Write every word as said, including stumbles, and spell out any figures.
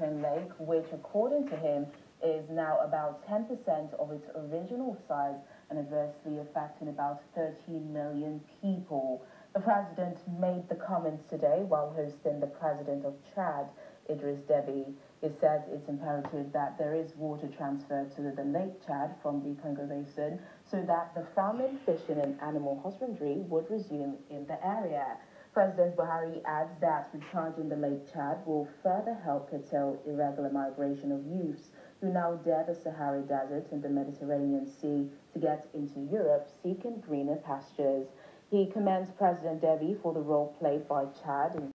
Lake, which according to him is now about ten percent of its original size and adversely affecting about thirteen million people. The president made the comments today while hosting the president of Chad, Idris Deby. He says it's imperative that there is water transfer to the Lake Chad from the Congo Basin so that the farming, fishing and animal husbandry would resume in the area. President Buhari adds that recharging the Lake Chad will further help curtail irregular migration of youths who now dare the Sahara Desert and the Mediterranean Sea to get into Europe seeking greener pastures. He commends President Deby for the role played by Chad in